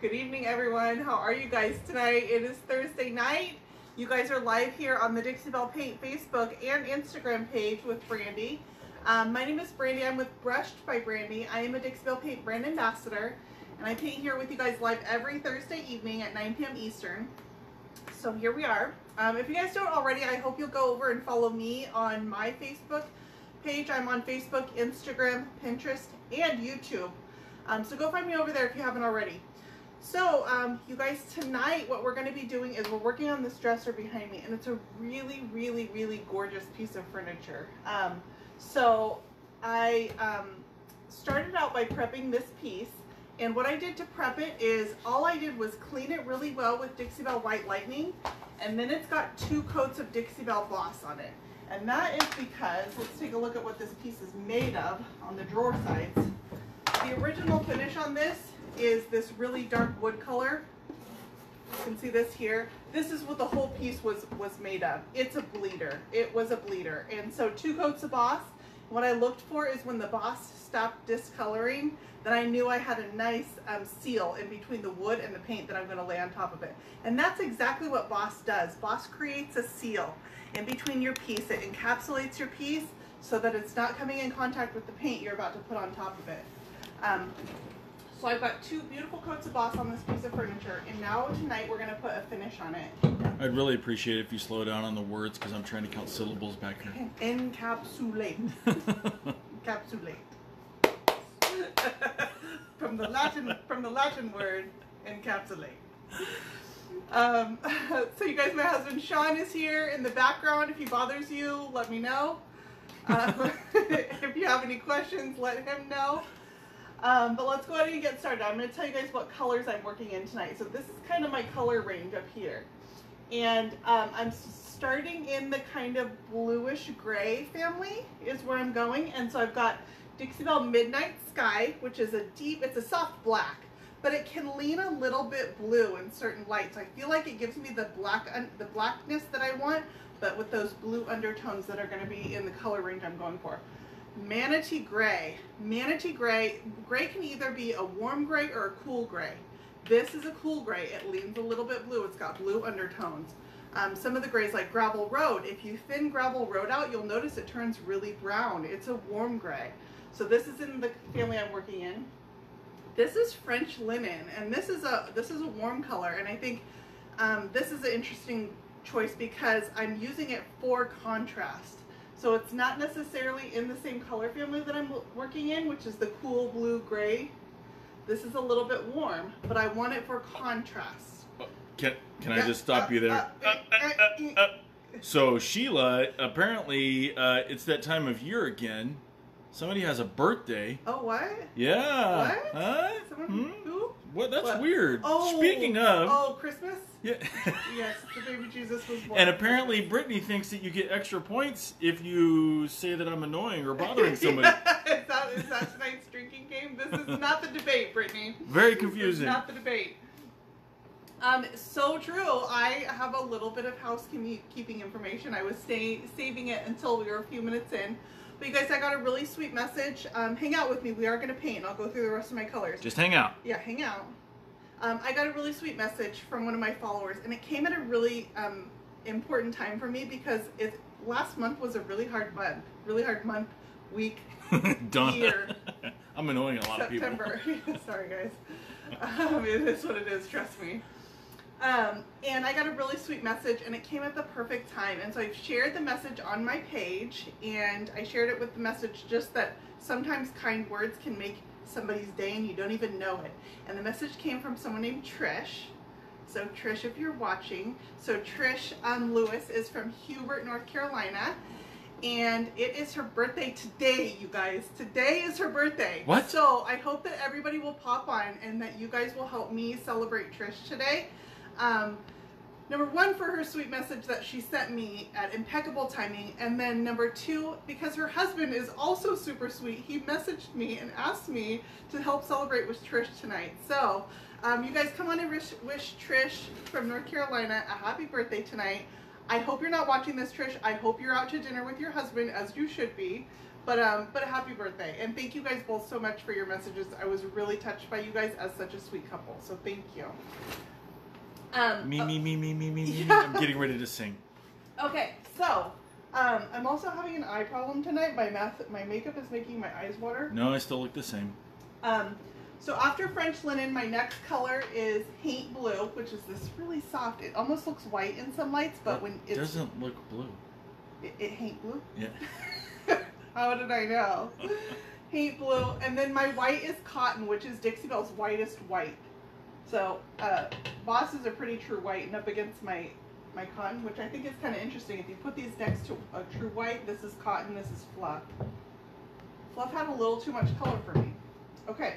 Good evening, everyone. How are you guys tonight? It is Thursday night. You guys are live here on the Dixie Belle Paint Facebook and Instagram page with Brandy. My name is Brandy. I'm with Brushed by Brandy. I am a Dixie Belle Paint brand ambassador, and I paint here with you guys live every Thursday evening at 9 p.m. Eastern. So here we are. If you guys don't already, I hope you'll go over and follow me on my Facebook page. I'm on Facebook, Instagram, Pinterest, and YouTube. So go find me over there if you haven't already. So you guys, tonight what we're going to be doing is we're working on this dresser behind me, and it's a really gorgeous piece of furniture. So I started out by prepping this piece, and what I did to prep it is all I did was clean it really well with Dixie Belle White Lightning, and then it's got 2 coats of Dixie Belle Gloss on it. And that is because, let's take a look at what this piece is made of on the drawer sides. The original finish on this is this really dark wood color. You can see this here. This is what the whole piece was made of. It's a bleeder. It was a bleeder. And so 2 coats of Boss. What I looked for is when the Boss stopped discoloring, then I knew I had a nice seal in between the wood and the paint that I'm going to lay on top of it. And that's exactly what Boss does. Boss creates a seal in between your piece. It encapsulates your piece so that it's not coming in contact with the paint you're about to put on top of it. So I've got 2 beautiful coats of Boss on this piece of furniture, and now tonight we're going to put a finish on it. I'd really appreciate it if you slow down on the words, because I'm trying to count syllables back here. Encapsulate. Encapsulate. from the Latin word, encapsulate. So you guys, my husband Sean is here in the background. If he bothers you, let me know. If you have any questions, let him know. But let's go ahead and get started. I'm going to tell you guys what colors I'm working in tonight. So this is kind of my color range up here. And I'm starting in the kind of bluish gray family is where I'm going. And so I've got Dixie Belle Midnight Sky, which is a deep, it's a soft black, but it can lean a little bit blue in certain lights. I feel like it gives me the blackness that I want, but with those blue undertones that are going to be in the color range I'm going for. Manatee Gray. Manatee Gray. Gray can either be a warm gray or a cool gray. This is a cool gray. It leans a little bit blue. It's got blue undertones. Some of the grays, like Gravel Road, if you thin Gravel Road out, you'll notice it turns really brown. It's a warm gray. So this is in the family I'm working in. This is French Linen, and this is a warm color, and I think this is an interesting choice because I'm using it for contrast. So it's not necessarily in the same color family that I'm working in, which is the cool blue gray. This is a little bit warm, but I want it for contrast. Can I just stop you there? So Sheila, apparently it's that time of year again. Somebody has a birthday. Oh, what? Yeah. What? Huh? Someone, who? What? That's what? Weird. Oh, speaking of. Oh, Christmas? Yeah. Yes, the baby Jesus was born. And apparently Brittany thinks that you get extra points if you say that I'm annoying or bothering somebody. Yeah, is that tonight's drinking game? This is not the debate, Brittany. Very confusing. This is not the debate. So true. I have a little bit of housekeeping information. I was saving it until we were a few minutes in. But you guys, I got a really sweet message. Hang out with me. We are going to paint, and I'll go through the rest of my colors. Just hang out. Yeah, hang out. I got a really sweet message from one of my followers, and it came at a really important time for me because last month was a really hard month, week, year. I'm annoying a lot of people. September. Sorry, guys. It is what it is. Trust me. And I got a really sweet message, and it came at the perfect time. And so I've shared the message on my page, and I shared it with the message just that sometimes kind words can make somebody's day and you don't even know it. And the message came from someone named Trish. So Trish, if you're watching, so Trish Lewis is from Hubert, North Carolina, and it is her birthday today, you guys. Today is her birthday. What? So I hope that everybody will pop on and that you guys will help me celebrate Trish today. Number 1, for her sweet message that she sent me at impeccable timing, and then number 2, because her husband is also super sweet. He messaged me and asked me to help celebrate with Trish tonight. So you guys come on and wish Trish from North Carolina a happy birthday tonight. I hope you're not watching this, Trish. I hope you're out to dinner with your husband, as you should be. But a happy birthday, and thank you guys both so much for your messages. I was really touched by you guys as such a sweet couple, so thank you. Me, me, me, me, me, me, me. I'm getting ready to sing. Okay, so I'm also having an eye problem tonight. My makeup is making my eyes water. No, I still look the same. So after French Linen, my next color is Haint Blue, which is this really soft. It almost looks white in some lights, but when it doesn't look blue. It Haint Blue? Yeah. How did I know? Haint Blue. And then my white is Cotton, which is Dixie Belle's whitest white. So Boss is a pretty true white and up against my Cotton, which I think is kind of interesting. If you put these next to a true white, this is Cotton, this is Fluff. Fluff had a little too much color for me. Okay.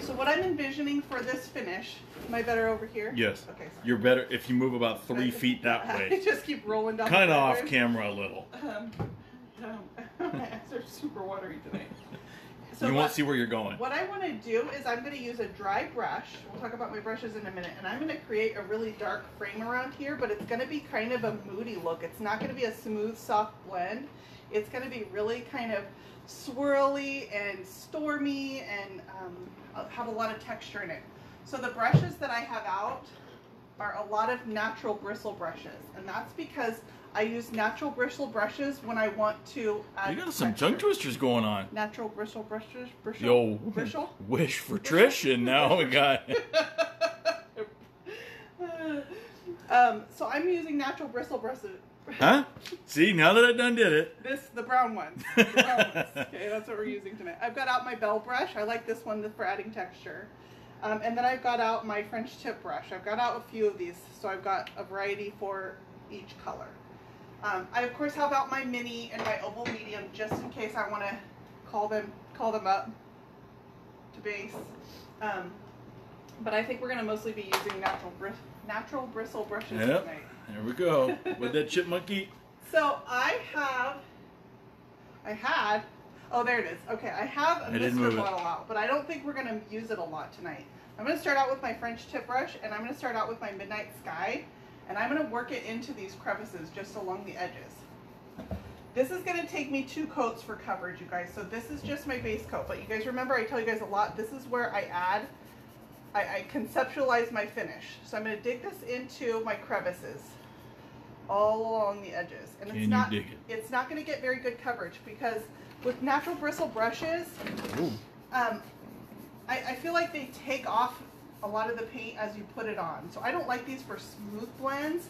So what I'm envisioning for this finish, am I better over here? Yes. Okay, sorry. You're better if you move about 3 feet that way. I just keep rolling down. Kind of off camera a little. My eyes are super watery tonight. So you won't see where you're going. What I want to do is I'm going to use a dry brush. We'll talk about my brushes in a minute. And I'm going to create a really dark frame around here, but it's going to be kind of a moody look. It's not going to be a smooth, soft blend. It's going to be really kind of swirly and stormy and have a lot of texture in it. So the brushes that I have out are a lot of natural bristle brushes. And that's because I use natural bristle brushes when I want to add You got some texture. Tongue twisters going on. Natural bristle brushes. Yo, bristle? Wish for Trish, and now we got so I'm using natural bristle brushes. Huh? See, now that I done did it. The brown ones. The brown ones. Okay, that's what we're using tonight. I've got out my bell brush. I like this one for adding texture. And then I've got out my French tip brush. I've got out a few of these, so I've got a variety for each color. I of course have out my mini and my oval medium just in case I want to call them up to base. But I think we're going to mostly be using natural bristle brushes tonight. There we go with that chipmunk eat. So I had. Oh, there it is. Okay, I have a mystery bottle out, but I don't think we're going to use it a lot tonight. I'm going to start out with my French tip brush, and I'm going to start out with my Midnight Sky. And I'm going to work it into these crevices just along the edges. This is going to take me 2 coats for coverage, you guys. So this is just my base coat. But you guys remember, I tell you guys a lot, this is where I add, I conceptualize my finish. So I'm going to dig this into my crevices all along the edges. And it's not going to get very good coverage because with natural bristle brushes, I feel like they take off a lot of the paint as you put it on. So I don't like these for smooth blends,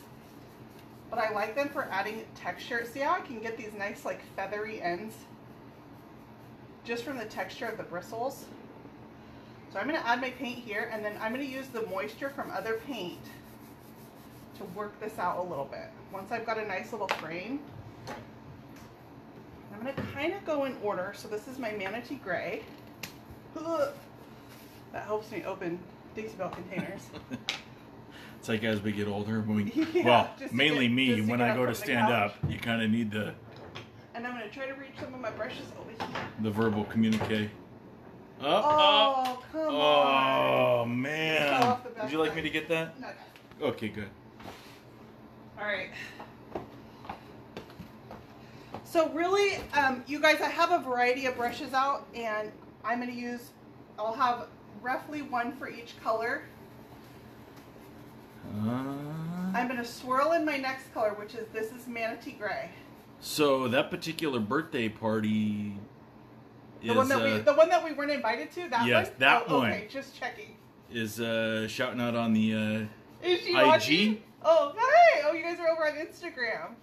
but I like them for adding texture. See how I can get these nice like feathery ends just from the texture of the bristles. So I'm going to add my paint here, and then I'm going to use the moisture from other paint to work this out a little bit. Once I've got a nice little frame, I'm going to kind of go in order. So this is my Manatee Gray. That helps me open Dixie Belle containers. It's like as we get older, when we, well, mainly me, when I go to stand up, you kind of need the... And I'm going to try to reach some of my brushes over here. The verbal communique. Come on. Oh, man. Would you like me to get that? No. Okay, good. All right. So really, you guys, I have a variety of brushes out, and I'm going to use, I'll have roughly one for each color. I'm going to swirl in my next color, which is, this is Manatee Gray. So that particular birthday party is... the one that we weren't invited to? That yes, one? That one. Okay, just checking. Is shouting out on the is she IG. Watching? Oh, hey! Oh, you guys are over on Instagram.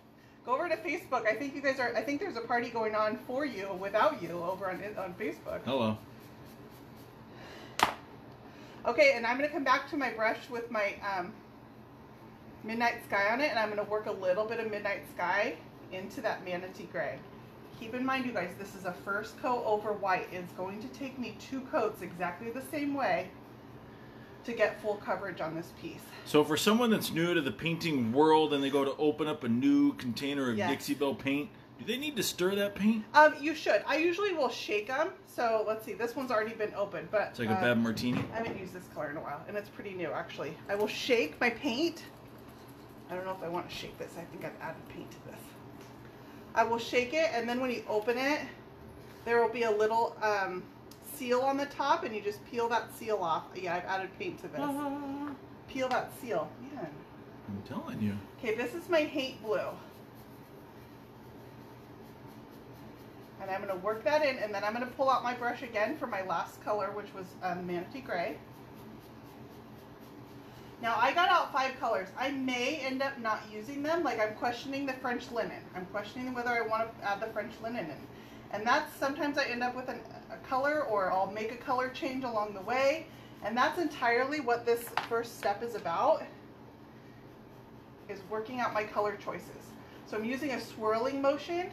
Go over to Facebook. I think you guys are, I think there's a party going on for you, without you, over on Facebook. Hello. Okay, and I'm going to come back to my brush with my Midnight Sky on it, and I'm going to work a little bit of Midnight Sky into that Manatee Gray. Keep in mind, you guys, this is a first coat over white. It's going to take me 2 coats exactly the same way to get full coverage on this piece. So for someone that's new to the painting world and they go to open up a new container of Dixie Belle paint, do they need to stir that paint? You should. I usually will shake them. So let's see. This one's already been opened, but it's like a bad martini. I haven't used this color in a while, and it's pretty new actually. I will shake my paint. I don't know if I want to shake this. I think I've added paint to this. I will shake it, and then when you open it, there will be a little seal on the top, and you just peel that seal off. Yeah, I've added paint to this. Peel that seal. Yeah. I'm telling you. Okay, this is my Haint Blue. And I'm going to work that in, and then I'm going to pull out my brush again for my last color, which was Manatee Gray. Now, I got out 5 colors. I may end up not using them. Like, I'm questioning the French Linen. I'm questioning whether I want to add the French Linen in. And that's, sometimes I end up with a color, or I'll make a color change along the way. And that's entirely what this first step is about, is working out my color choices. So I'm using a swirling motion,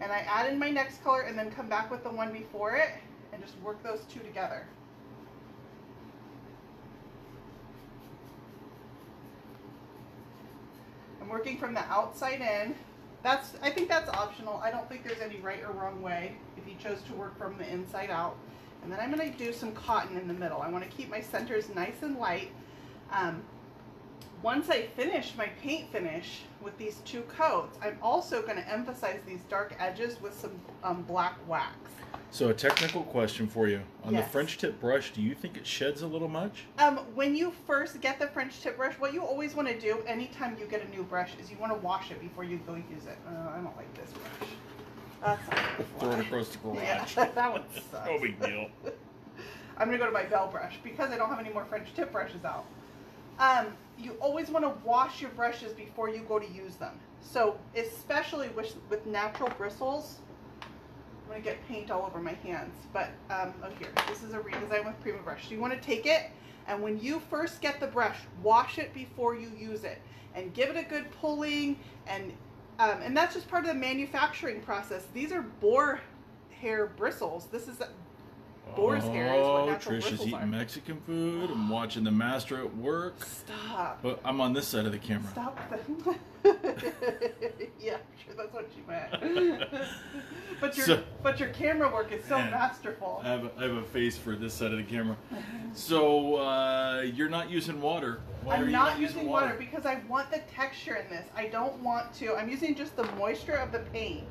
and I add in my next color and then come back with the one before it and just work those two together. I'm working from the outside in. That's, I think that's optional. I don't think there's any right or wrong way if you chose to work from the inside out. And then I'm going to do some cotton in the middle. I want to keep my centers nice and light. Once I finish my paint finish with these 2 coats, I'm also going to emphasize these dark edges with some black wax. So a technical question for you. On the French tip brush, do you think it sheds a little much? When you first get the French tip brush, what you always want to do anytime you get a new brush is you want to wash it before you go use it. I don't like this brush. That's not good. Throw it across the garage. Yeah, that one sucks. No big deal. I'm going to go to my Belle brush because I don't have any more French tip brushes out. You always want to wash your brushes before you go to use them. So especially with natural bristles, I'm going to get paint all over my hands. But look here, this is a Redesign with Prima brush. So you want to take it, and when you first get the brush, wash it before you use it. And give it a good pulling, and that's just part of the manufacturing process. These are boar hair bristles. This is... Boar's hair is what natural bristles are. Oh, Trish is eating Mexican food. I'm watching the master at work. Stop. But I'm on this side of the camera. Stop. Yeah, I'm sure that's what you meant. but your camera work is so masterful. I have a face for this side of the camera. So you're not using water. I'm not using water because I want the texture in this. I don't want to. I'm using just the moisture of the paint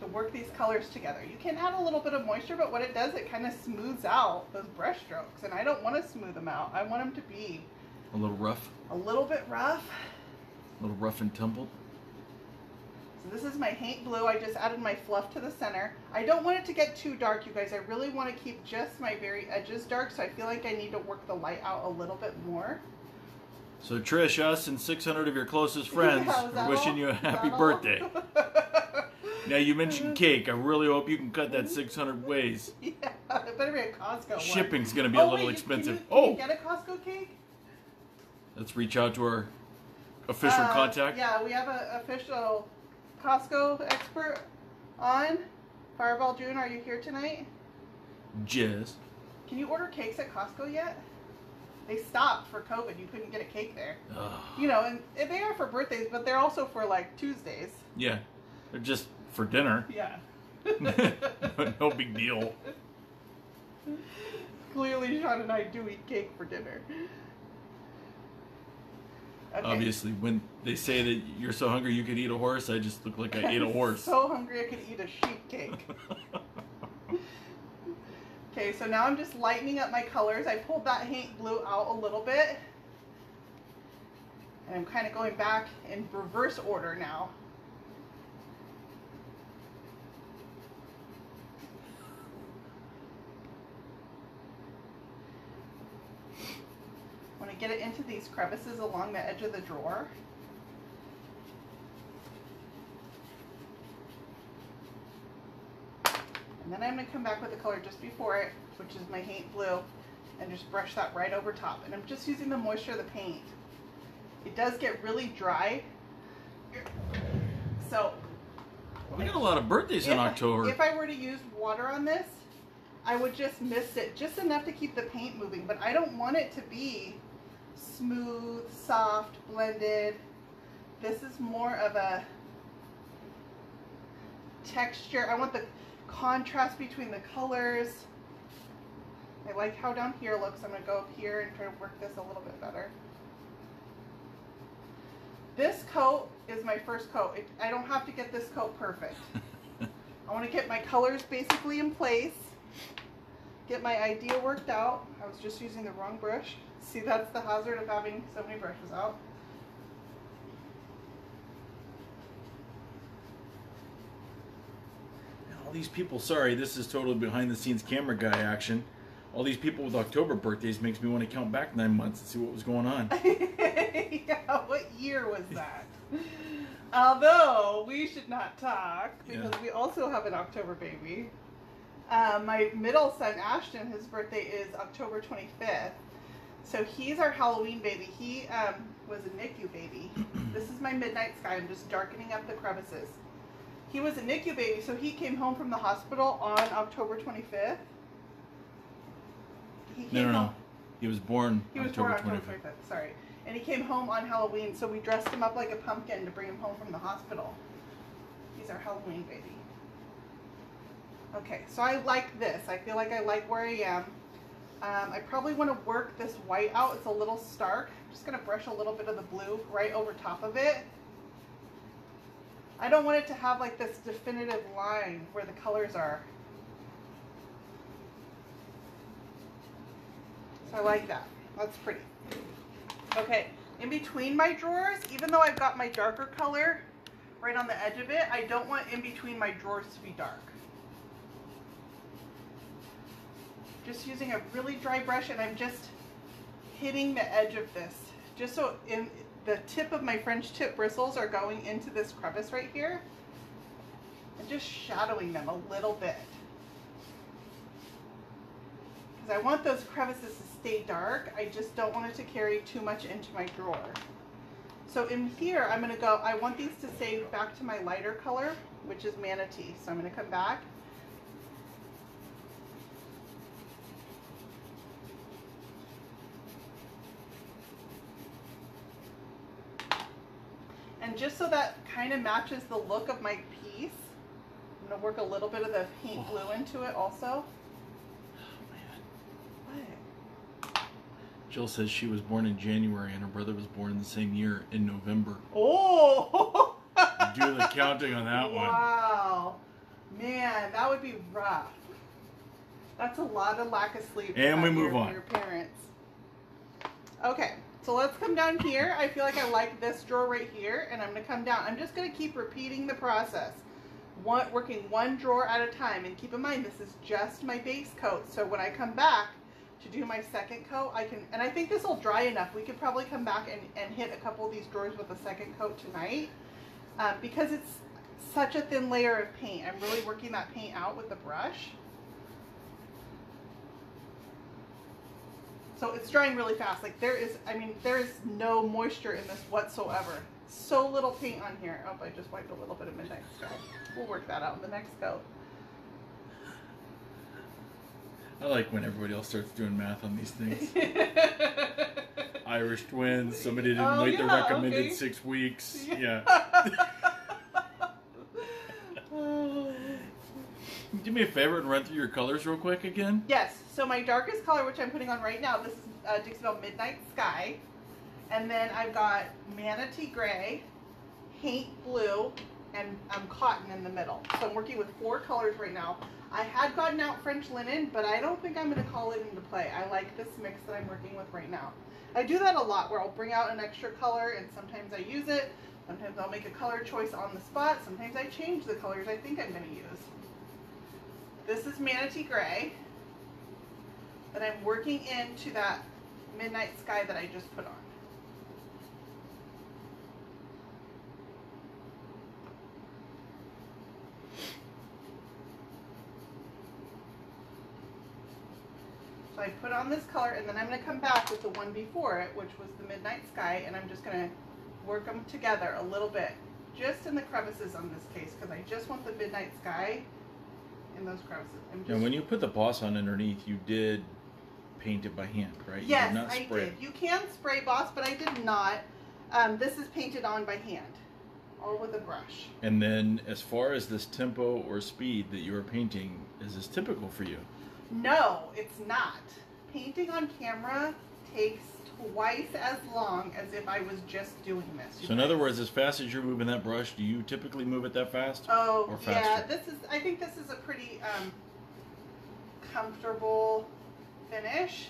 to work these colors together. You can add a little bit of moisture, but what it does, it kind of smooths out those brush strokes, and I don't want to smooth them out. I want them to be a little rough. A little bit rough. A little rough and tumbled. So this is my Haint Blue. I just added my fluff to the center. I don't want it to get too dark, you guys. I really want to keep just my very edges dark, so I feel like I need to work the light out a little bit more. So Trish, us and 600 of your closest friends are wishing you a happy birthday. Now, you mentioned cake. I really hope you can cut that 600 ways. Yeah, it better be a Costco one. Shipping's going to be a little expensive. Can you get a Costco cake? Let's reach out to our official contact. Yeah, we have an official Costco expert on. Fireball June, are you here tonight? Yes. Can you order cakes at Costco yet? They stopped for COVID. You couldn't get a cake there. You know, and they are for birthdays, but they're also for, like, Tuesdays. Yeah, they're just... for dinner. Yeah. No big deal. Clearly, Sean and I do eat cake for dinner. Okay. Obviously, when they say that you're so hungry you could eat a horse, I just look like I ate a horse. So hungry I could eat a sheep cake. Okay, so now I'm just lightening up my colors. I pulled that Haint Blue out a little bit. And I'm kind of going back in reverse order now. Get it into these crevices along the edge of the drawer. And then I'm going to come back with the color just before it, which is my Haint Blue, and just brush that right over top. And I'm just using the moisture of the paint. It does get really dry. So we got a lot of birthdays in October. If I were to use water on this, I would just mist it just enough to keep the paint moving, but I don't want it to be smooth, soft, blended. This is more of a texture. I want the contrast between the colors. I like how down here looks. I'm going to go up here and try to work this a little bit better. This coat is my first coat. I don't have to get this coat perfect. I want to get my colors basically in place, get my idea worked out. I was just using the wrong brush. See, that's the hazard of having so many brushes out. All these people, sorry, this is totally behind the scenes camera guy action. All these people with October birthdays makes me want to count back 9 months and see what was going on. Yeah, what year was that? Although we should not talk because we also have an October baby. My middle son Ashton, his birthday is October 25th. So he's our Halloween baby. He was a NICU baby. This is my Midnight Sky. I'm just darkening up the crevices. He was a NICU baby, so he came home from the hospital on October 25th. No. He was born October 25th. Sorry. And he came home on Halloween, so we dressed him up like a pumpkin to bring him home from the hospital. He's our Halloween baby. Okay, so I like this. I feel like I like where I am. I probably want to work this white out. It's a little stark. I'm just going to brush a little bit of the blue right over top of it. I don't want it to have like this definitive line where the colors are. So I like that. That's pretty. Okay, in between my drawers, even though I've got my darker color right on the edge of it, I don't want in between my drawers to be dark. Just using a really dry brush, and I'm just hitting the edge of this, just so in the tip of my French tip bristles are going into this crevice right here, and just shadowing them a little bit. I want those crevices to stay dark. I just don't want it to carry too much into my drawer. So in here, I'm going to go, I want these to stay back to my lighter color, which is Manatee. So I'm going to come back. And just so that kind of matches the look of my piece, I'm going to work a little bit of the Haint Blue into it also. Jill says she was born in January and her brother was born the same year in November. Oh! Do the counting on that one. Wow. Man, that would be rough. That's a lot of lack of sleep. And we move on. Your parents. Okay, so let's come down here. I feel like I like this drawer right here, and I'm going to come down. I'm just going to keep repeating the process, working one drawer at a time. And keep in mind, this is just my base coat, so when I come back to do my second coat, I can, and I think this will dry enough. We could probably come back and hit a couple of these drawers with a second coat tonight, because it's such a thin layer of paint. I'm really working that paint out with the brush. So it's drying really fast. Like there is, I mean, there is no moisture in this whatsoever. So little paint on here. Oh, I just wiped a little bit of Midnight Sky. We'll work that out in the next coat. I like when everybody else starts doing math on these things. Irish twins, somebody didn't wait the recommended 6 weeks. Do me a favor and run through your colors real quick again. Yes. So my darkest color, which I'm putting on right now, this is Dixie Belle Midnight Sky. And then I've got Manatee Gray, Haint Blue, and Cotton in the middle. So I'm working with 4 colors right now. I had gotten out French Linen, but I don't think I'm going to call it into play. I like this mix that I'm working with right now. I do that a lot where I'll bring out an extra color and sometimes I use it. Sometimes I'll make a color choice on the spot. Sometimes I change the colors I think I'm going to use. This is Manatee Gray that I'm working into that Midnight Sky that I just put on. I put on this color, and then I'm going to come back with the one before it, which was the Midnight Sky, and I'm just going to work them together a little bit, just in the crevices on this case, because I just want the Midnight Sky in those crevices. And when you put the Boss on underneath, you did paint it by hand, right? Yes, I did. You can spray Boss, but I did not. This is painted on by hand, or with a brush. And then as far as this tempo or speed that you are painting, is this typical for you? No, it's not. Painting on camera takes twice as long as if I was just doing this. So in other words, as fast as you're moving that brush, do you typically move it that fast? Oh, or faster? Yeah. This is, I think this is a pretty comfortable finish.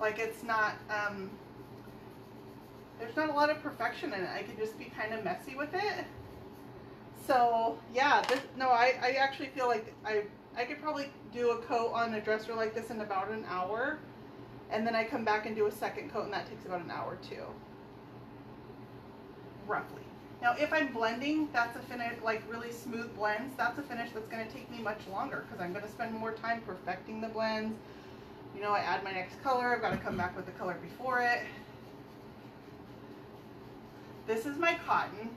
Like it's not, there's not a lot of perfection in it. I could just be kind of messy with it. So yeah, this, no, I actually feel like I could probably do a coat on a dresser like this in about an hour. And then I come back and do a second coat, and that takes about an hour too, roughly. Now, if I'm blending, that's a finish, like really smooth blends, that's a finish that's gonna take me much longer because I'm gonna spend more time perfecting the blends. You know, I add my next color, I've gotta come back with the color before it. This is my cotton.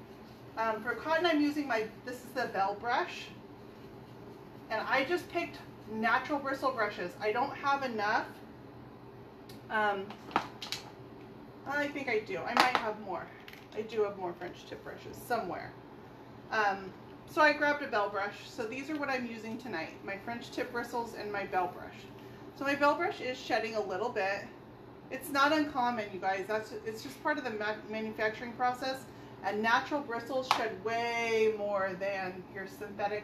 For cotton, I'm using my, this is the Belle brush. And I just picked natural bristle brushes. I don't have enough. I think I do. I might have more. I do have more French tip brushes somewhere. So I grabbed a Belle brush. So these are what I'm using tonight, my French tip bristles and my Belle brush. So my Belle brush is shedding a little bit. It's not uncommon, you guys. That's, it's just part of the manufacturing process. And natural bristles shed way more than your synthetic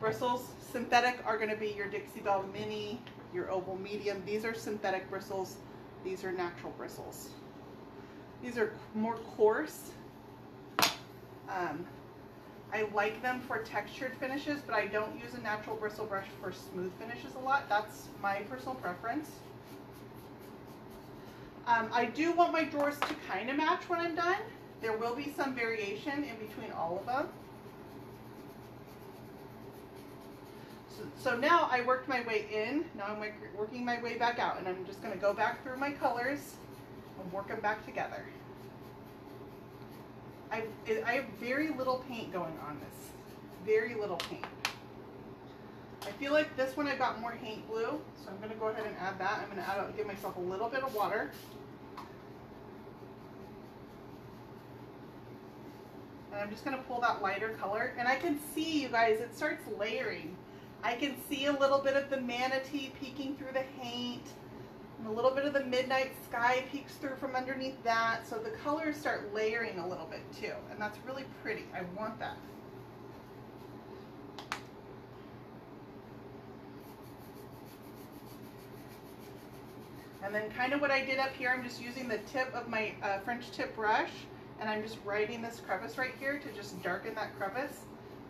bristles. Synthetic are going to be your Dixie Belle Mini, your Oval Medium. These are synthetic bristles. These are natural bristles. These are more coarse. I like them for textured finishes, but I don't use a natural bristle brush for smooth finishes a lot. That's my personal preference. I do want my drawers to kind of match when I'm done. There will be some variation in between all of them. So now I worked my way in, now I'm working my way back out, and I'm just going to go back through my colors and work them back together. I have very little paint going on this, very little paint. I feel like this one I got more Haint Blue, so I'm going to go ahead and add that. I'm going to add, give myself a little bit of water. And I'm just going to pull that lighter color, and I can see, you guys, it starts layering. I can see a little bit of the manatee peeking through the paint, and a little bit of the midnight sky peeks through from underneath that. So the colors start layering a little bit too, and that's really pretty. I want that. And then kind of what I did up here, I'm just using the tip of my French tip brush, and I'm just writing this crevice right here to just darken that crevice,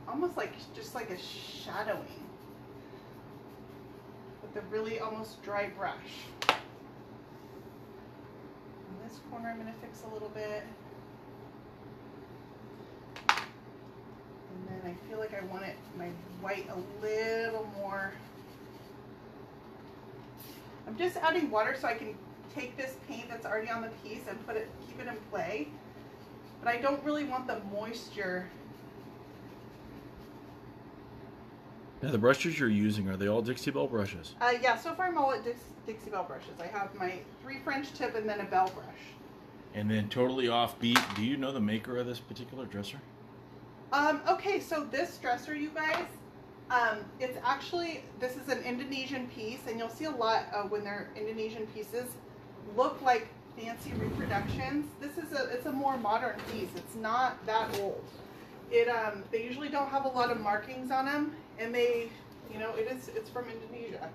almost like just like a shadowing. The really almost dry brush. In this corner I'm going to fix a little bit. And then I feel like I want it, my white a little more. I'm just adding water so I can take this paint that's already on the piece and put it, keep it in play. But I don't really want the moisture. Now the brushes you're using, are they all Dixie Belle brushes? Yeah, so far I'm all at Dixie Belle brushes. I have my 3 French tip and then a Belle brush. And then totally offbeat, do you know the maker of this particular dresser? Okay, so this dresser, you guys, it's actually, this is an Indonesian piece, and you'll see a lot when they're Indonesian pieces, look like fancy reproductions. This is a, it's a more modern piece. It's not that old. It, they usually don't have a lot of markings on them, and they, you know, it is, it's from Indonesia.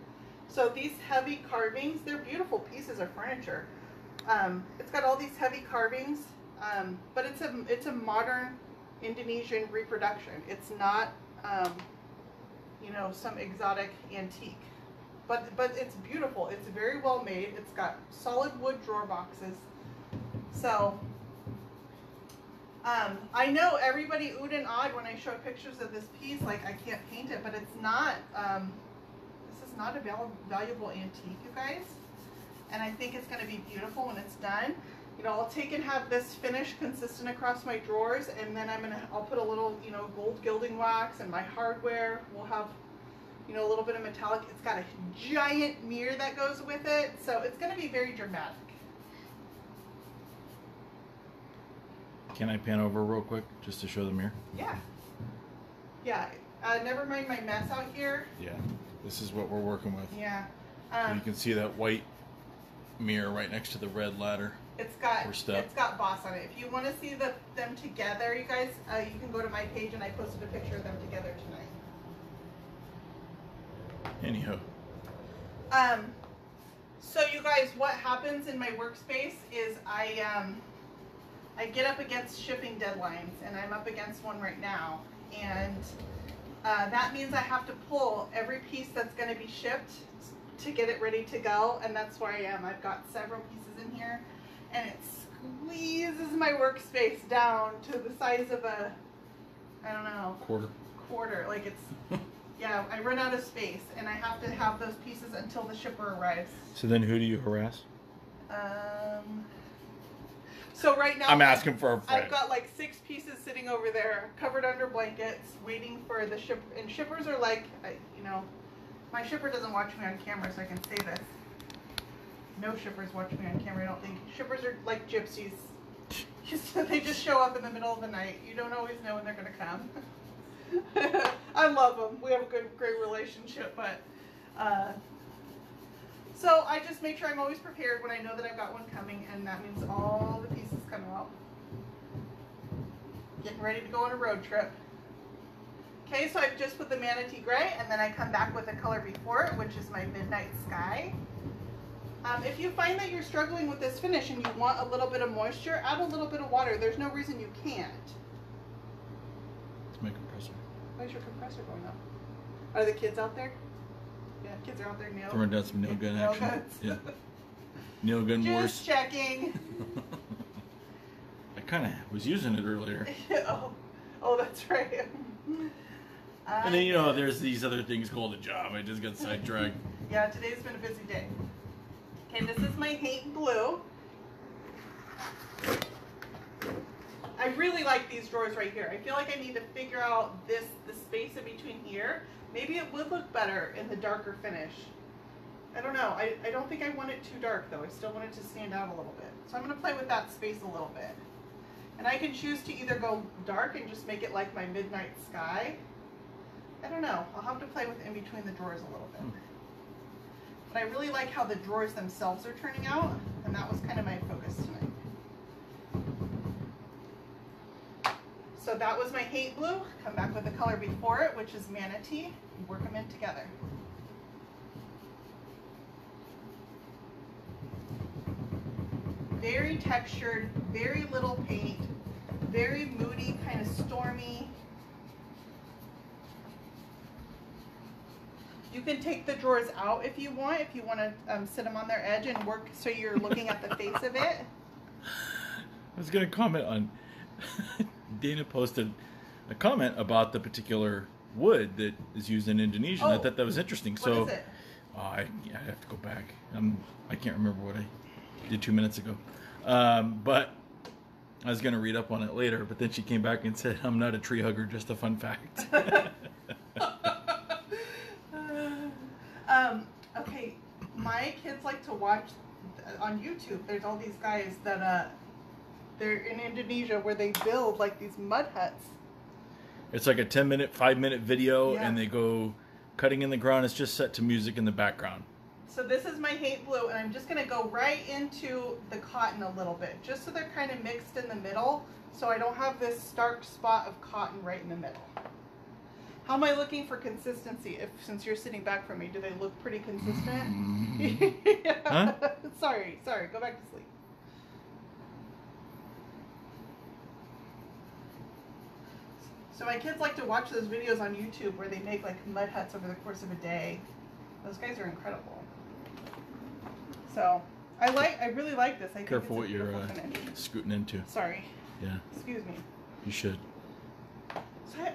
So these heavy carvings, they're beautiful pieces of furniture. It's got all these heavy carvings, but it's a modern Indonesian reproduction. It's not, you know, some exotic antique, but it's beautiful. It's very well made. It's got solid wood drawer boxes. So, I know everybody oohed and awed when I show pictures of this piece, like I can't paint it, but it's not, this is not a valuable antique, you guys. And I think it's going to be beautiful when it's done. You know, I'll take and have this finish consistent across my drawers, and then I'll put a little, you know, gold gilding wax, and my hardware will have, you know, a little bit of metallic. It's got a giant mirror that goes with it. So it's going to be very dramatic. Can I pan over real quick just to show the mirror? Yeah. Yeah. Never mind my mess out here. Yeah. This is what we're working with. Yeah. So you can see that white mirror right next to the red ladder. It's got Boss on it. If you want to see them together, you guys, you can go to my page and I posted a picture of them together tonight. Anyhow. So you guys, what happens in my workspace is I get up against shipping deadlines, and I'm up against one right now, and that means I have to pull every piece that's going to be shipped to get it ready to go, and that's where I am. I've got several pieces in here, and it squeezes my workspace down to the size of a, I don't know, quarter. Like it's, yeah, I run out of space, and I have to have those pieces until the shipper arrives. So then, who do you harass? So right now, I'm asking for a friend. I've got like 6 pieces sitting over there, covered under blankets, waiting for the ship. And shippers are like, you know, my shipper doesn't watch me on camera, so I can say this. No shippers watch me on camera, I don't think. Shippers are like gypsies. They just show up in the middle of the night. You don't always know when they're going to come. I love them. We have a good, great relationship, but... So I just make sure I'm always prepared when I know that I've got one coming, and that means all the pieces come out. Getting ready to go on a road trip. Okay, so I've just put the Manatee Gray, and then I come back with a color before it, which is my Midnight Sky. If you find that you're struggling with this finish and you want a little bit of moisture, add a little bit of water. There's no reason you can't. It's my compressor. Why's your compressor going up? Are the kids out there? Yeah, kids are out there nail. Throwing down some nail gun action. Yeah. Nail gun wars. Just checking. I kind of was using it earlier. Oh, that's right. And then, you know, there's these other things called a job. I just got sidetracked. Yeah, today's been a busy day. Okay, this is my Haint Blue. I really like these drawers right here. I feel like I need to figure out the space in between here. Maybe it would look better in the darker finish. I don't know. I don't think I want it too dark, though. I still want it to stand out a little bit. So I'm going to play with that space a little bit. And I can choose to either go dark and just make it like my Midnight Sky. I don't know. I'll have to play with in between the drawers a little bit. But I really like how the drawers themselves are turning out, and that was kind of my focus tonight. So that was my Haint Blue. Come back with the color before it, which is Manatee, and work them in together. Very textured, very little paint, very moody, kind of stormy. You can take the drawers out if you want to sit them on their edge and work so you're looking at the face of it. I was going to comment on, Dana posted a comment about the particular wood that is used in Indonesia. Oh, I thought that was interesting. So, what is it? I have to go back. I can't remember what I did 2 minutes ago. But I was going to read up on it later, but then she came back and said, I'm not a tree hugger, just a fun fact. Okay, my kids like to watch on YouTube. There's all these guys that they're in Indonesia where they build like these mud huts. It's like a 10-minute, 5-minute video, yeah. And they go cutting in the ground. It's just set to music in the background. So this is my Haint Blue, and I'm just going to go right into the cotton a little bit, just so they're kind of mixed in the middle, so I don't have this stark spot of cotton right in the middle. How am I looking for consistency? Since you're sitting back from me, do they look pretty consistent? Yeah. Huh? Sorry. Go back to sleep. So my kids like to watch those videos on YouTube where they make like mud huts over the course of a day. Those guys are incredible. So I really like this. I think careful what you're scooting into. Sorry. Yeah. Excuse me. You should.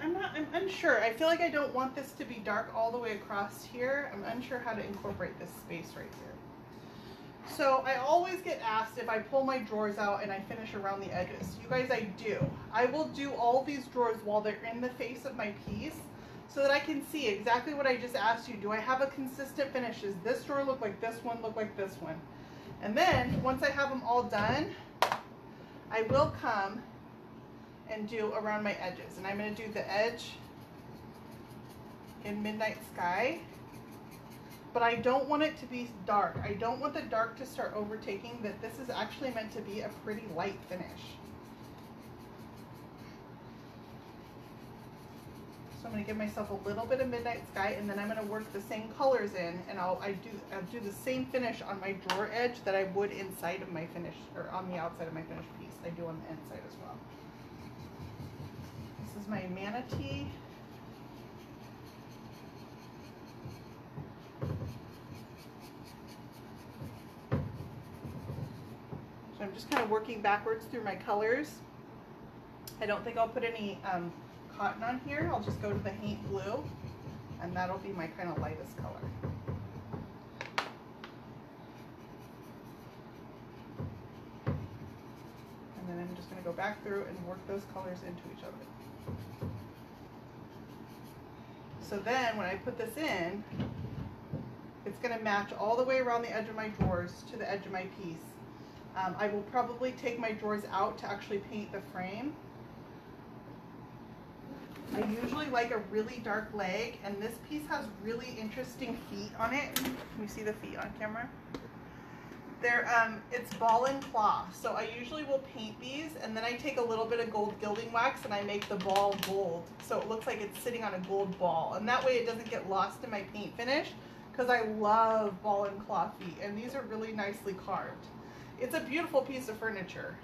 I'm unsure. I feel like I don't want this to be dark all the way across here. I'm unsure how to incorporate this space right here. So I always get asked if I pull my drawers out and I finish around the edges. You guys, I do. I will do all these drawers while they're in the face of my piece so that I can see exactly what I just asked you. Do I have a consistent finish? Does this drawer look like this one, look like this one? And then once I have them all done, I will come and do around my edges, and I'm going to do the edge in Midnight Sky but I don't want it to be dark. I don't want the dark to start overtaking that. This is actually meant to be a pretty light finish. So I'm going to give myself a little bit of Midnight Sky, and then I'm going to work the same colors in, and I'll do the same finish on my drawer edge that I would inside of my finish, or on the outside of my finished piece. I do on the inside as well. This is my Manatee. So I'm just kind of working backwards through my colors. I don't think I'll put any cotton on here. I'll just go to the Haint Blue, and that'll be my kind of lightest color. And then I'm just going to go back through and work those colors into each other. So then when I put this in, it's going to match all the way around the edge of my drawers to the edge of my piece. I will probably take my drawers out to actually paint the frame. I usually like a really dark leg, and this piece has really interesting feet on it. Can you see the feet on camera? They're, it's ball and claw. So I usually will paint these, and then I take a little bit of gold gilding wax and I make the ball gold. So it looks like it's sitting on a gold ball, and that way it doesn't get lost in my paint finish, because I love ball and claw feet, and these are really nicely carved. It's a beautiful piece of furniture.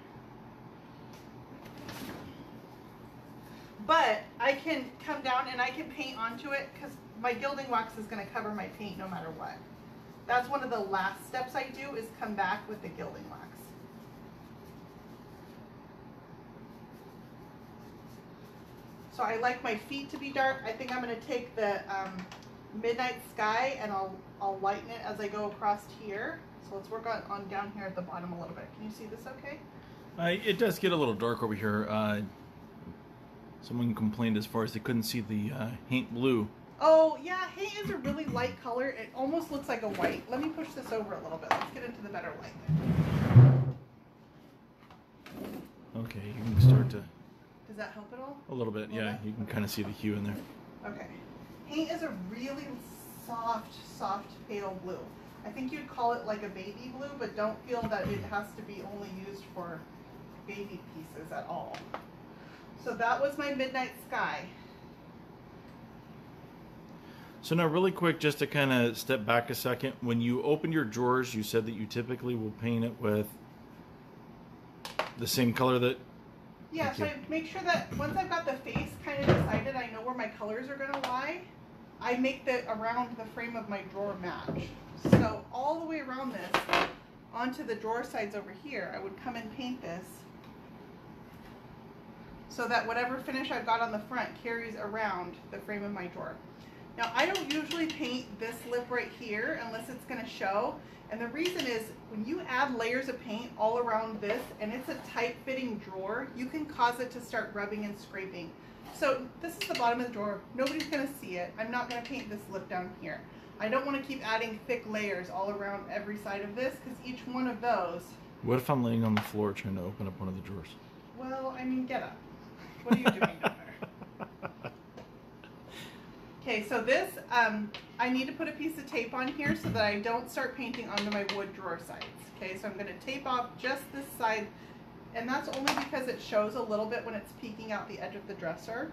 But I can come down and I can paint onto it, because my gilding wax is going to cover my paint no matter what. That's one of the last steps I do, is come back with the gilding wax. So I like my feet to be dark. I think I'm going to take the Midnight Sky and I'll lighten it as I go across here. So let's work on down here at the bottom a little bit. Can you see this okay? It does get a little dark over here. Someone complained as far as they couldn't see the Haint Blue. Oh yeah, Haint is a really light color. It almost looks like a white. Let me push this over a little bit. Let's get into the better light. Okay, you can start to... Does that help at all? A little bit, yeah. You can kind of see the hue in there. Okay. Haint is a really soft, soft pale blue. I think you'd call it like a baby blue, but don't feel that it has to be only used for baby pieces at all. So that was my Midnight Sky. So now really quick, just to kind of step back a second, when you open your drawers, you said that you typically will paint it with the same color that... Yeah, so I make sure that once I've got the face kind of decided, I know where my colors are going to lie. I make the around the frame of my drawer match. So all the way around this, onto the drawer sides over here, I would come and paint this so that whatever finish I've got on the front carries around the frame of my drawer. Now, I don't usually paint this lip right here unless it's going to show. And the reason is, when you add layers of paint all around this, and it's a tight-fitting drawer, you can cause it to start rubbing and scraping. So this is the bottom of the drawer. Nobody's going to see it. I'm not going to paint this lip down here. I don't want to keep adding thick layers all around every side of this, because each one of those... What if I'm laying on the floor trying to open up one of the drawers? Well, I mean, get up. What are you doing down there? Okay, so this, I need to put a piece of tape on here so that I don't start painting onto my wood drawer sides. Okay, so I'm going to tape off just this side, and that's only because it shows a little bit when it's peeking out the edge of the dresser.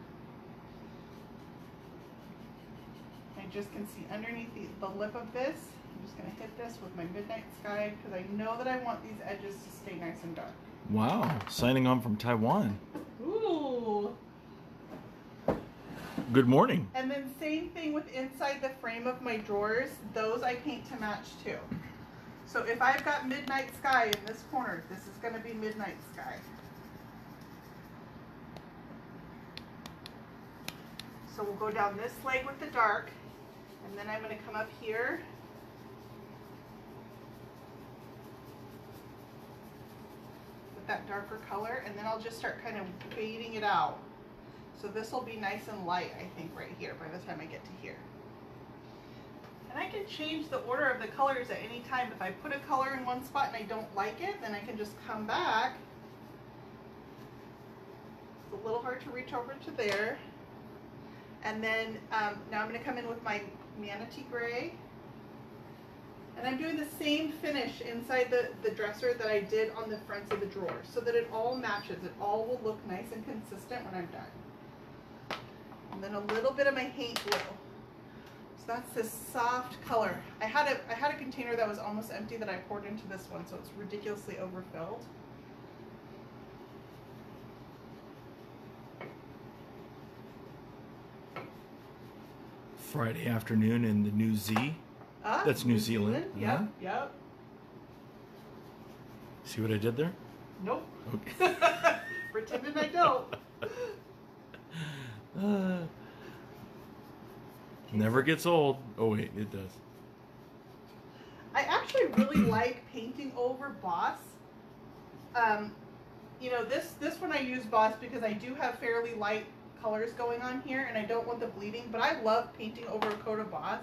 I just can see underneath the lip of this. I'm just going to hit this with my Midnight Sky, because I know that I want these edges to stay nice and dark. Wow, signing on from Taiwan. Ooh. Good morning. And then same thing with inside the frame of my drawers. Those I paint to match too. So if I've got Midnight Sky in this corner, this is going to be Midnight Sky. So we'll go down this leg with the dark, and then I'm going to come up here. That darker color, and then I'll just start kind of fading it out. So this will be nice and light, I think, right here by the time I get to here. And I can change the order of the colors at any time. If I put a color in one spot and I don't like it, then I can just come back. It's a little hard to reach over to there. And then now I'm going to come in with my Manatee Gray, And I'm doing the same finish inside the dresser that I did on the fronts of the drawers so that it all matches. It all will look nice and consistent when I'm done. And then a little bit of my Haint Blue. So that's this soft color. I had a container that was almost empty that I poured into this one, so it's ridiculously overfilled. Friday afternoon in the New Z. That's New Zealand. Yep, yep. See what I did there? Nope. Okay. Pretending I don't. Never gets old. Oh wait, it does. I actually really like painting over Boss. You know, this one I use Boss because I do have fairly light colors going on here and I don't want the bleeding, but I love painting over a coat of Boss.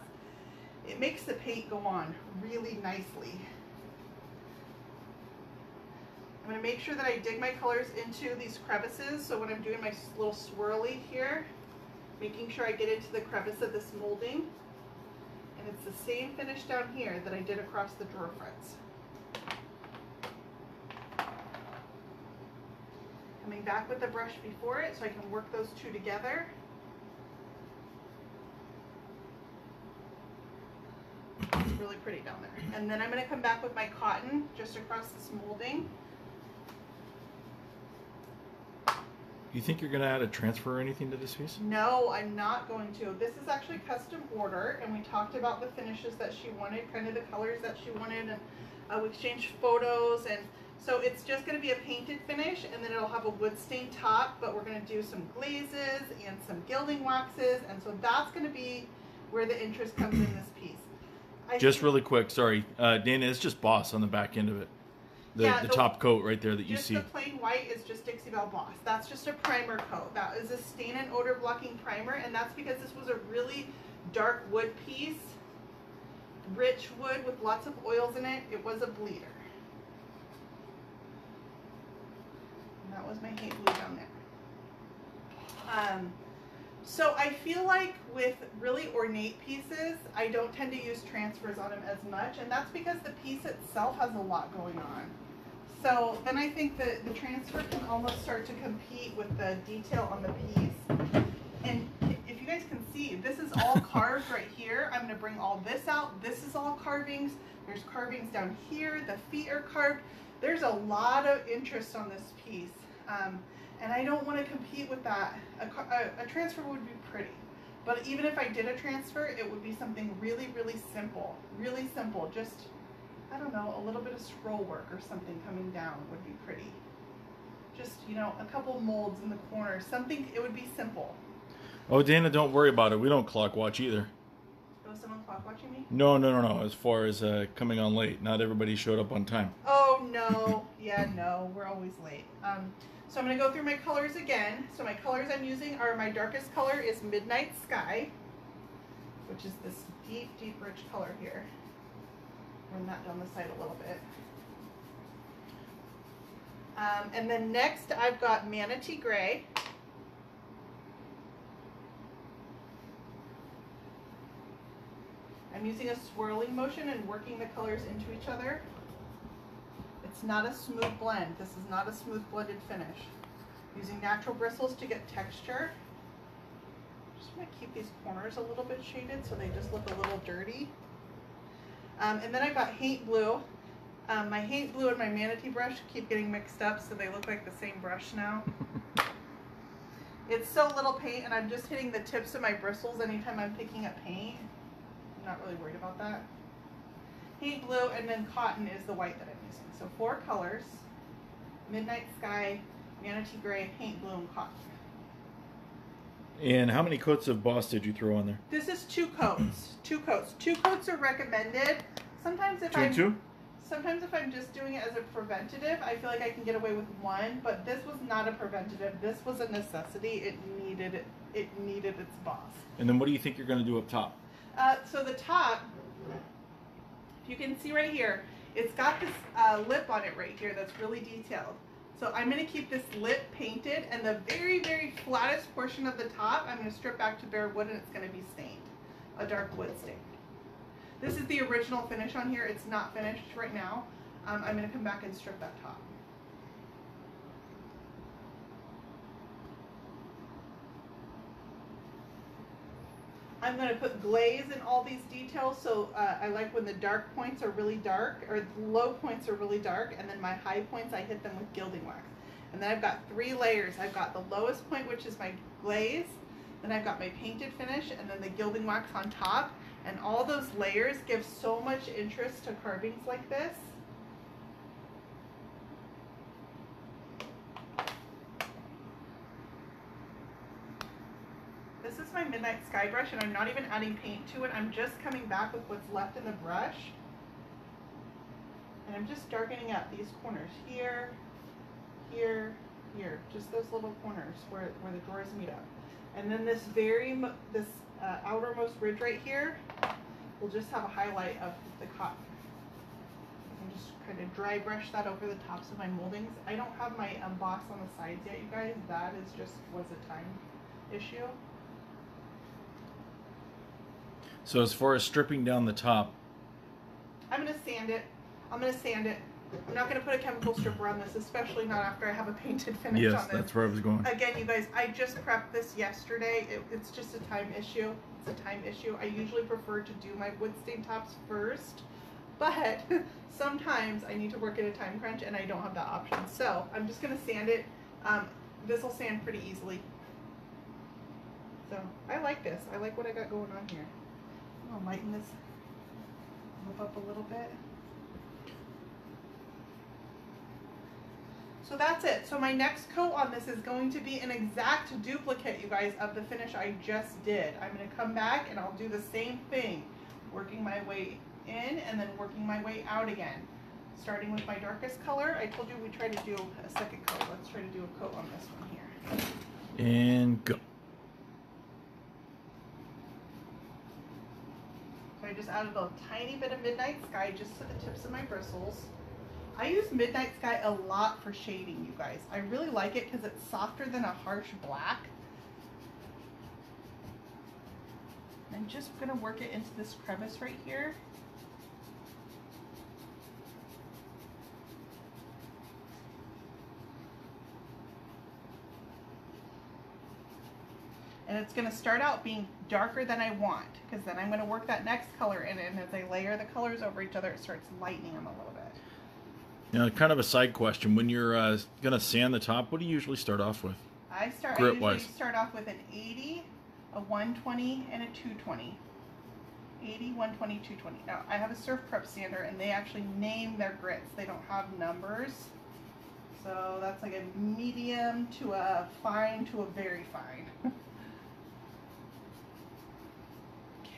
It makes the paint go on really nicely. I'm going to make sure that I dig my colors into these crevices, so when I'm doing my little swirly here, making sure I get into the crevice of this molding. And it's the same finish down here that I did across the drawer fronts. Coming back with the brush before it so I can work those two together. It's really pretty down there. And then I'm going to come back with my Cotton just across this molding. You think you're going to add a transfer or anything to this piece? No, I'm not going to. This is actually custom order, and we talked about the finishes that she wanted, kind of the colors that she wanted, and we exchanged photos, and so it's just going to be a painted finish, and then it'll have a wood stain top, but we're going to do some glazes and some gilding waxes, and so that's going to be where the interest comes in this piece. Just really quick, sorry, Dana, it's just Boss on the back end of it. The top coat right there that you see. Just the plain white is just Dixie Belle Gloss. That's just a primer coat. That is a stain and odor blocking primer, and that's because this was a really dark wood piece, rich wood with lots of oils in it. It was a bleeder. And that was my Haint Blue down there. So I feel like with really ornate pieces, I don't tend to use transfers on them as much, and that's because the piece itself has a lot going on. So then I think that the transfer can almost start to compete with the detail on the piece. And if you guys can see, this is all carved right here. I'm gonna bring all this out. This is all carvings. There's carvings down here. The feet are carved. There's a lot of interest on this piece. And I don't want to compete with that. A transfer would be pretty, but even if I did a transfer, it would be something really, really simple. Really simple. Just, I don't know, a little bit of scroll work or something coming down would be pretty. Just, you know, a couple molds in the corner. Something, it would be simple. Oh, Dana, don't worry about it. We don't clock watch either. Was someone clock watching me? No, no, no, no. As far as coming on late, not everybody showed up on time. Oh, no. Yeah, no, we're always late. So I'm going to go through my colors again. So my colors I'm using are, my darkest color is Midnight Sky, which is this deep, deep, rich color here. Run that down the side a little bit. And then next I've got Manatee Gray. I'm using a swirling motion and working the colors into each other. It's not a smooth blend. This is not a smooth blended finish. Using natural bristles to get texture. Just want to keep these corners a little bit shaded so they just look a little dirty. And then I've got Haint Blue. My Haint Blue and my Manatee brush keep getting mixed up so they look like the same brush now. It's so little paint, and I'm just hitting the tips of my bristles anytime I'm picking up paint. I'm not really worried about that. Haint Blue, and then Cotton is the white that I'm using. So 4 colors: Midnight Sky, Manatee Gray, Haint Blue, and Cotton. And how many coats of Boss did you throw on there? This is 2 coats. 2 coats. 2 coats are recommended. Sometimes if sometimes if I'm just doing it as a preventative, I feel like I can get away with 1. But this was not a preventative. This was a necessity. It needed its Boss. And then what do you think you're going to do up top? So the top, you can see right here, it's got this lip on it right here that's really detailed. So I'm going to keep this lip painted, and the very, very flattest portion of the top, I'm going to strip back to bare wood, and it's going to be stained, a dark wood stain. This is the original finish on here. It's not finished right now. I'm going to come back and strip that top. I'm going to put glaze in all these details, so I like when the dark points are really dark, or the low points are really dark, and then my high points, I hit them with gilding wax. And then I've got three layers. I've got the lowest point, which is my glaze, then I've got my painted finish, and then the gilding wax on top. And all those layers give so much interest to carvings like this. This is my Midnight Sky brush, and I'm not even adding paint to it. I'm just coming back with what's left in the brush. And I'm just darkening up these corners here, here, here. Just those little corners where the drawers meet up. And then this outermost ridge right here will just have a highlight of the cotton. I'm just kind of dry brush that over the tops of my moldings. I don't have my emboss on the sides yet, you guys. That is just was a time issue. So as far as stripping down the top, I'm going to sand it. I'm going to sand it. I'm not going to put a chemical stripper on this, especially not after I have a painted finish on this. Yes, that's where I was going. Again, you guys, I just prepped this yesterday. It's just a time issue. It's a time issue. I usually prefer to do my wood stain tops first, but sometimes I need to work in a time crunch and I don't have that option. So I'm just going to sand it. This will sand pretty easily. So I like this. I like what I got going on here. I'm going to lighten this up a little bit. So that's it. So my next coat on this is going to be an exact duplicate, you guys, of the finish I just did. I'm going to come back and I'll do the same thing, working my way in and then working my way out again. Starting with my darkest color. I told you we try to do a second coat. Let's try to do a coat on this one here. And go. I just added a tiny bit of Midnight Sky just to the tips of my bristles. I use Midnight Sky a lot for shading, you guys. I really like it because it's softer than a harsh black. I'm just going to work it into this crevice right here. And it's going to start out being darker than I want, because then I'm going to work that next color in, and as I layer the colors over each other, it starts lightening them a little bit. Now, kind of a side question, when you're going to sand the top, what do you usually start off with? I usually start off with an 80, a 120, and a 220. 80, 120, 220. Now, I have a Surf Prep sander, and they actually name their grits. They don't have numbers. So that's like a medium to a fine to a very fine.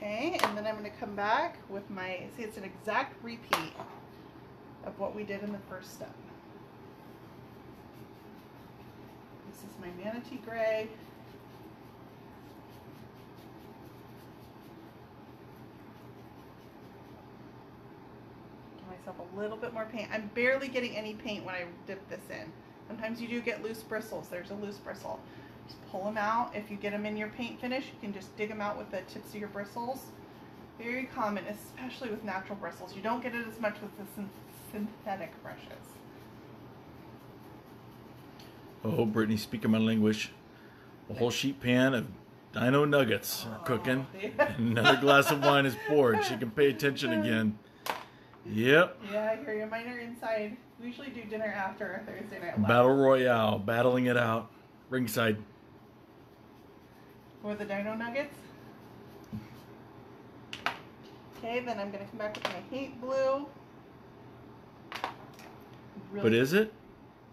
Okay, and then I'm going to come back with my, see, it's an exact repeat of what we did in the first step. This is my Manatee Gray. Give myself a little bit more paint. I'm barely getting any paint when I dip this in. Sometimes you do get loose bristles. There's a loose bristle. Just pull them out. If you get them in your paint finish, you can just dig them out with the tips of your bristles. Very common, especially with natural bristles. You don't get it as much with the synthetic brushes. Oh, Brittany, speaking my language. A whole sheet pan of dino nuggets are cooking. Yeah. Another glass of wine is poured. She can pay attention again. Yep. Yeah, I hear you. Mine are inside. We usually do dinner after a Thursday night lunch. Battle Royale, battling it out. Ringside. For the dino nuggets. Okay, then I'm going to come back with my Haint Blue. Really, but is it?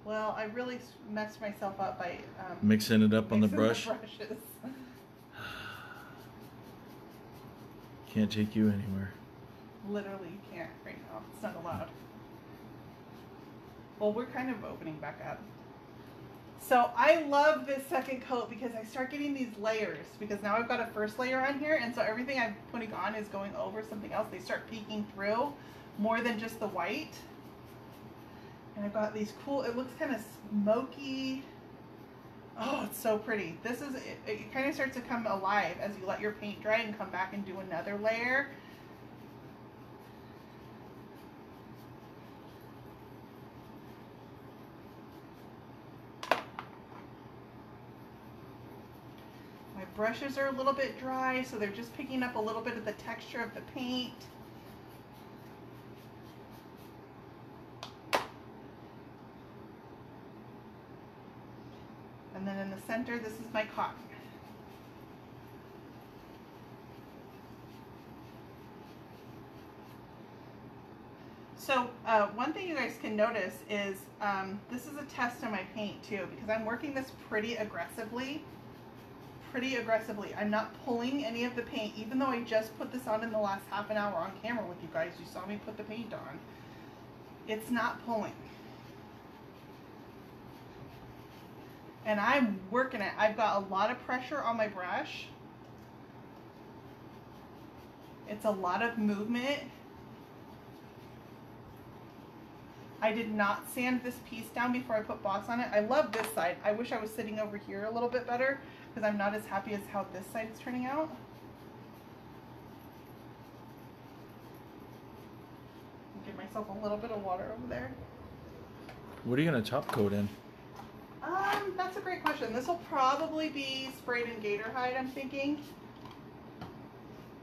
Well, I really messed myself up by mixing it up on the brush. The brushes. Can't take you anywhere. Literally, you can't right now. It's not allowed. Well, we're kind of opening back up. So I love this second coat because I start getting these layers, because now I've got a first layer on here, and so everything I'm putting on is going over something else. They start peeking through more than just the white. And I've got these cool, it looks kind of smoky. Oh, it's so pretty. This is, it kind of starts to come alive as you let your paint dry and come back and do another layer. brushes are a little bit dry, so they're just picking up a little bit of the texture of the paint. And then in the center, this is my cotton. So one thing you guys can notice is this is a test on my paint too, because I'm working this pretty aggressively. I'm not pulling any of the paint, even though I just put this on in the last half an hour on camera with you guys. You saw me put the paint on. It's not pulling. And I'm working it. I've got a lot of pressure on my brush. It's a lot of movement. I did not sand this piece down before I put Boss on it. I love this side. I wish I was sitting over here a little bit better because I'm not as happy as how this side is turning out. Give myself a little bit of water over there. What are you going to top coat in? That's a great question. This will probably be sprayed in Gatorhide, I'm thinking.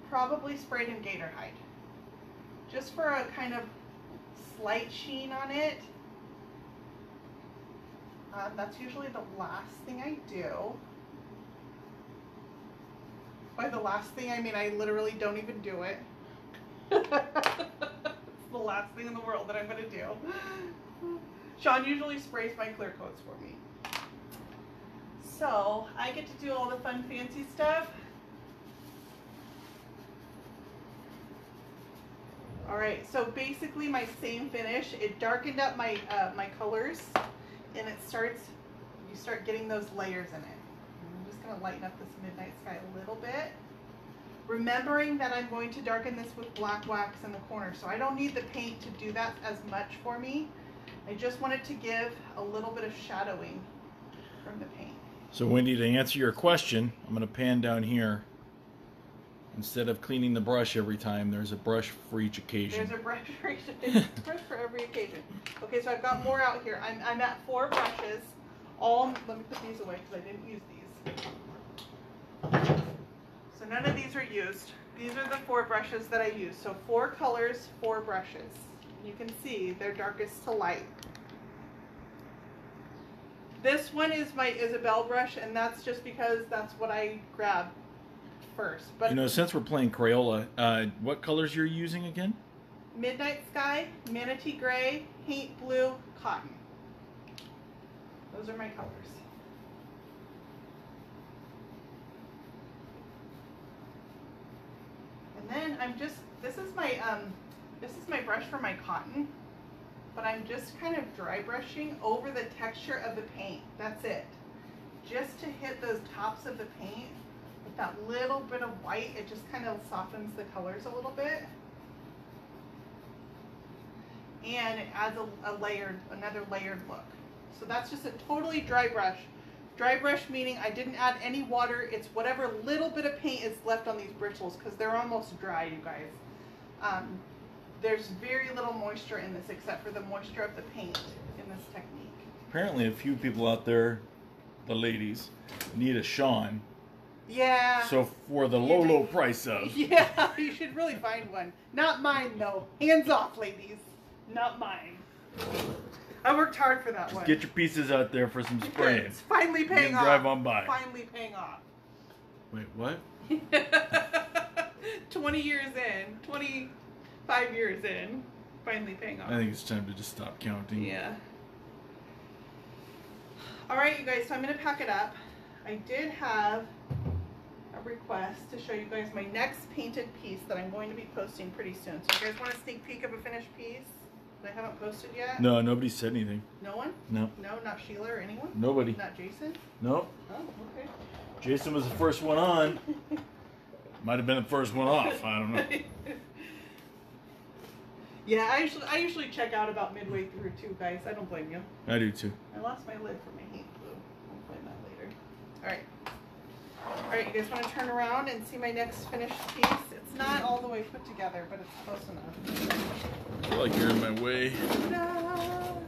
Probably sprayed in Gatorhide. Just for a kind of light sheen on it. That's usually the last thing I do. By the last thing, I mean I literally don't even do it. It's the last thing in the world that I'm going to do. Sean usually sprays my clear coats for me. So I get to do all the fun fancy stuff. Alright, so basically my same finish. It darkened up my my colors, and it starts, you start getting those layers in it. I'm just going to lighten up this Midnight Sky a little bit. Remembering that I'm going to darken this with black wax in the corner, so I don't need the paint to do that as much for me. I just wanted to give a little bit of shadowing from the paint. So Wendy, to answer your question, I'm going to pan down here. Instead of cleaning the brush every time, there's a brush for each occasion. There's a brush for each occasion. Brush for every occasion. Okay, so I've got more out here. I'm at 4 brushes. All, let me put these away because I didn't use these. So none of these are used. These are the 4 brushes that I use. So 4 colors, 4 brushes. You can see they're darkest to light. This one is my Isabelle brush, and that's just because that's what I grabbed first. But you know, since we're playing Crayola, what colors you're using again? Midnight Sky, Manatee Gray, Haint Blue, Cotton. Those are my colors. And then I'm just, this is my brush for my cotton, but I'm just kind of dry brushing over the texture of the paint. That's it. Just to hit those tops of the paint. With that little bit of white, it just kind of softens the colors a little bit, and it adds a layered, another layered look. So that's just a totally dry brush. Dry brush meaning I didn't add any water. It's whatever little bit of paint is left on these bristles because they're almost dry, you guys. There's very little moisture in this except for the moisture of the paint in this technique. Apparently, a few people out there, the ladies, need a Sean. Yeah. So for the low price of. Yeah, you should really find one. Not mine, though. Hands off, ladies. Not mine. I worked hard for that one. Just get your pieces out there for some spraying. It's finally paying off. Drive on by. Finally paying off. Wait, what? 20 years in. 25 years in. Finally paying off. I think it's time to just stop counting. Yeah. All right, you guys. So I'm going to pack it up. I did have a request to show you guys my next painted piece that I'm going to be posting pretty soon. So you guys want a sneak peek of a finished piece that I haven't posted yet? No, nobody said anything. No one? No. No, not Sheila or anyone? Nobody. Not Jason? No. Oh, okay. Jason was the first one on. Might have been the first one off. I don't know. Yeah, I usually check out about midway through too, guys. I don't blame you. I do too. I lost my lid for my Haint Blue. I'll blame that later. All right. Alright, you guys want to turn around and see my next finished piece? It's not all the way put together, but it's close enough. I feel like you're in my way. Ta-da!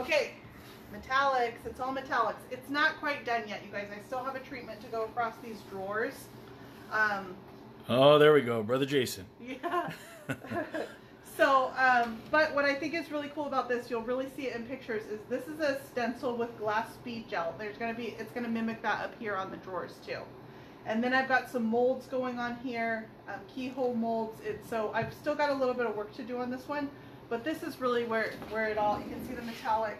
Okay, metallic. metallics. It's all metallics. It's not quite done yet, you guys. I still have a treatment to go across these drawers. Oh, there we go. Brother Jason. Yeah. So, but what I think is really cool about this, you'll really see it in pictures, is this is a stencil with glass bead gel. There's going to be, it's going to mimic that up here on the drawers too. And then I've got some molds going on here, keyhole molds. So I've still got a little bit of work to do on this one, but this is really where it all, you can see the metallic.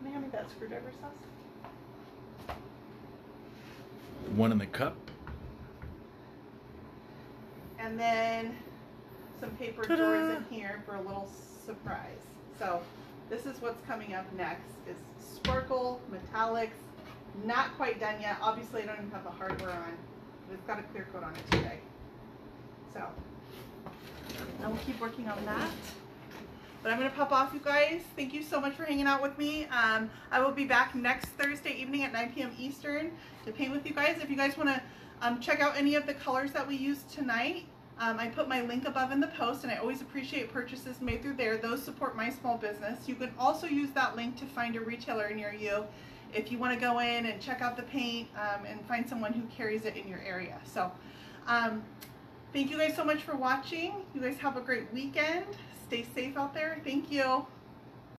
Can I hand me that screwdriver, Sauce? One in the cup. And then some paper drawers in here for a little surprise. So this is what's coming up next, is sparkle, metallics. Not quite done yet. Obviously I don't even have the hardware on, but it's got a clear coat on it today. So I will keep working on that. But I'm going to pop off, you guys. Thank you so much for hanging out with me. I will be back next Thursday evening at 9 p.m. Eastern to paint with you guys. If you guys want to check out any of the colors that we used tonight, I put my link above in the post, and I always appreciate purchases made through there. Those support my small business. You can also use that link to find a retailer near you if you want to go in and check out the paint and find someone who carries it in your area. So thank you guys so much for watching. You guys have a great weekend. Stay safe out there. Thank you.